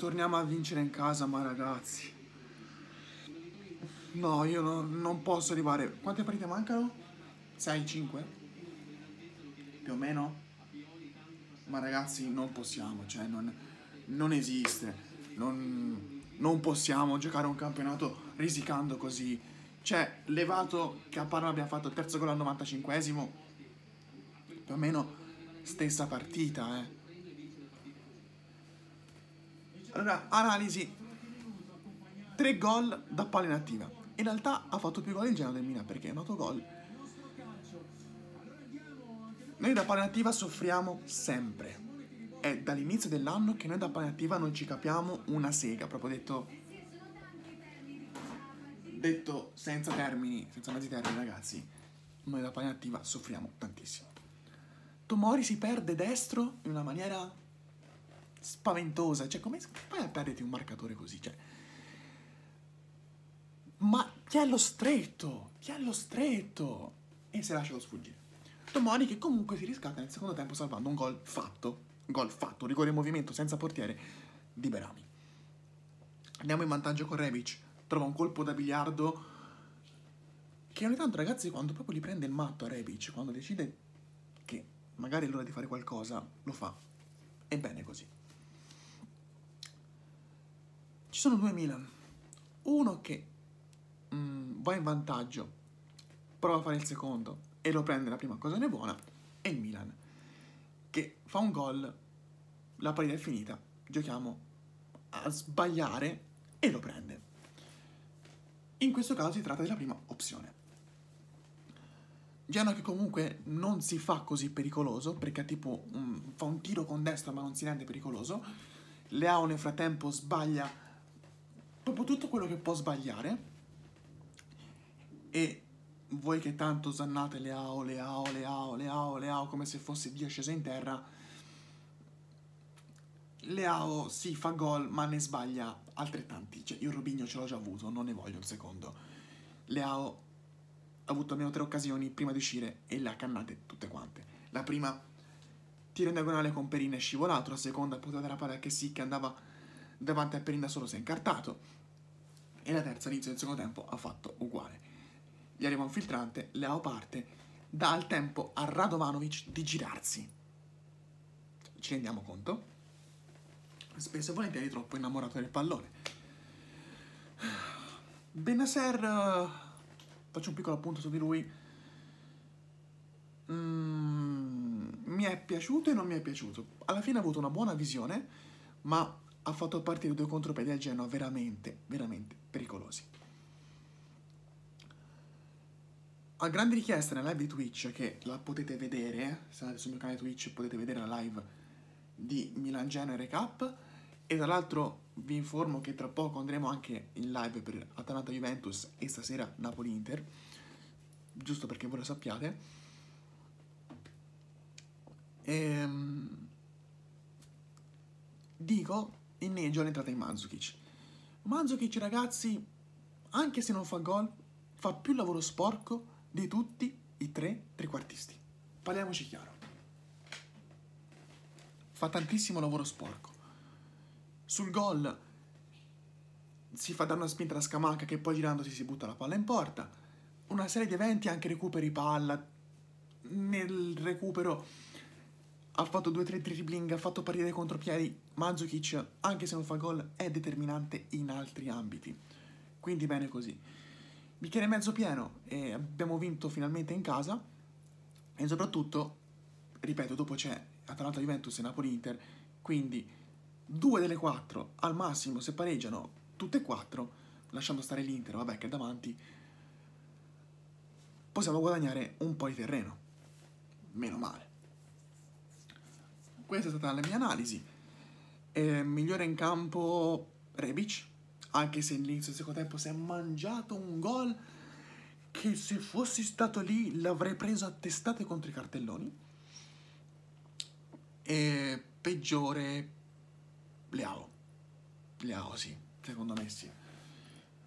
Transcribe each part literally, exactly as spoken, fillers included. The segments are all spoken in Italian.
torniamo a vincere in casa, ma ragazzi, no, io no, non posso arrivare. Quante partite mancano? sei cinque? Più o meno? Ma ragazzi, non possiamo, cioè non, non esiste, non, non possiamo giocare un campionato risicando così. Cioè, levato che a Parma abbiamo fatto il terzo gol al novantacinquesimo, più o meno stessa partita, eh. Allora, analisi. Tre gol da palla inattiva. In realtà ha fatto più gol il Genoa del Milan, perché è un autogol. Noi da palla inattiva soffriamo sempre. È dall'inizio dell'anno che noi da palla inattiva non ci capiamo una sega, proprio detto... detto senza termini, senza mezzi termini, ragazzi, noi da palla inattiva soffriamo tantissimo. Tomori si perde destro in una maniera spaventosa, cioè come fai a perderti un marcatore così, cioè? Ma chi è lo stretto, chi è lo stretto, e si lascia lo sfuggire. Tomori che comunque si riscatta nel secondo tempo salvando un gol fatto, un gol fatto, un rigore in movimento senza portiere di Berami. Andiamo in vantaggio con Rebic. Trova un colpo da biliardo che ogni tanto, ragazzi, quando proprio gli prende il matto a Rebic, quando decide che magari è l'ora di fare qualcosa, lo fa. È bene così. Ci sono due Milan. Uno che mm, va in vantaggio, prova a fare il secondo e lo prende la prima cosa ne buona, e il Milan che fa un gol, la partita è finita, giochiamo a sbagliare e lo prende. In questo caso si tratta della prima opzione. Genoa che comunque non si fa così pericoloso, perché tipo um, fa un tiro con destra ma non si rende pericoloso. Leao nel frattempo sbaglia proprio tutto quello che può sbagliare. E voi che tanto zannate Leao, Leao, Leao, Leao, Leao come se fosse Dio sceso in terra, Leao si sì, fa gol ma ne sbaglia altrettanti. Cioè, io Robinho ce l'ho già avuto, non ne voglio il secondo. Leao ha avuto almeno tre occasioni prima di uscire e le ha cannate tutte quante. La prima tiro in diagonale con Perin è scivolato, la seconda poteva della palla che sì che andava davanti a Perin da solo, si è incartato, e la terza all'inizio del secondo tempo ha fatto uguale. Gli arriva un filtrante, Leao parte, dà il tempo a Radovanovic di girarsi. Ci rendiamo conto? Spesso e volentieri troppo innamorato del pallone. Bennaser, uh, faccio un piccolo appunto su di lui. Mm, mi è piaciuto e non mi è piaciuto. Alla fine ha avuto una buona visione, ma ha fatto partire due contropiedi al Genoa veramente, veramente pericolosi. A grandi richieste nella live di Twitch, che la potete vedere, se andate sul mio canale Twitch potete vedere la live di Milan Genoa Recap, e tra l'altro vi informo che tra poco andremo anche in live per Atalanta Juventus e stasera Napoli Inter, giusto perché voi lo sappiate. E... dico inneggio l'entrata in Mandzukic. Mandzukic, ragazzi, anche se non fa gol, fa più lavoro sporco di tutti i tre trequartisti. Parliamoci chiaro. Fa tantissimo lavoro sporco. Sul gol si fa dare una spinta da Scamaca che poi girandosi si butta la palla in porta. Una serie di eventi, anche recuperi palla. Nel recupero ha fatto due o tre dribbling, ha fatto partire dei contropiedi. Mandzukic, anche se non fa gol, è determinante in altri ambiti. Quindi bene così. Bicchiere mezzo pieno e abbiamo vinto finalmente in casa. E soprattutto, ripeto, dopo c'è Atalanta Juventus e Napoli Inter, quindi due delle quattro al massimo, se pareggiano tutte e quattro, lasciando stare l'Inter, vabbè, che è davanti, possiamo guadagnare un po' di terreno, meno male. Questa è stata la mia analisi. Eh, migliore in campo Rebic, anche se all'inizio del secondo tempo si è mangiato un gol che se fossi stato lì l'avrei preso a testate contro i cartelloni. E peggiore Leao. Leao sì, secondo me sì.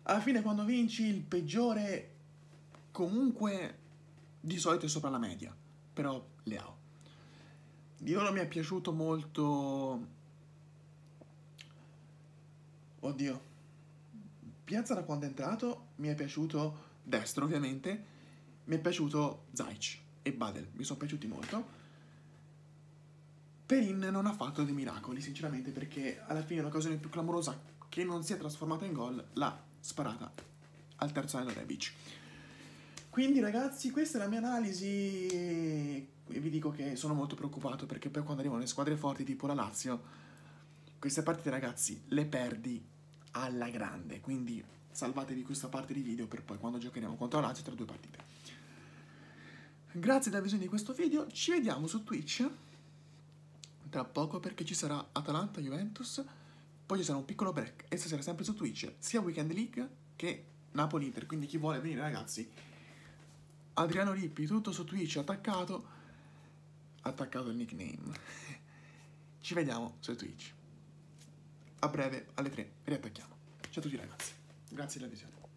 Alla fine quando vinci il peggiore comunque di solito è sopra la media, però Leao. Di loro mi è piaciuto molto Oddio, Piazza da quando è entrato mi è piaciuto, destro ovviamente, mi è piaciuto Zajc e Badel, mi sono piaciuti molto. Perin non ha fatto dei miracoli sinceramente, perché alla fine l'occasione più clamorosa che non si è trasformata in gol l'ha sparata al terzo anno Rebic. Quindi ragazzi, questa è la mia analisi e vi dico che sono molto preoccupato, perché per quando arrivano le squadre forti tipo la Lazio, queste partite ragazzi le perdi alla grande, quindi salvatevi questa parte di video per poi quando giocheremo contro la Lazio tra due partite. Grazie della visione di questo video, ci vediamo su Twitch tra poco perché ci sarà Atalanta Juventus, poi ci sarà un piccolo break e stasera sempre su Twitch sia Weekend League che Napoli Inter, quindi chi vuole venire ragazzi, Adriano Rippi tutto su Twitch attaccato, attaccato il nickname. Ci vediamo su Twitch. A breve alle tre riattacchiamo. Ciao a tutti ragazzi, grazie della visione.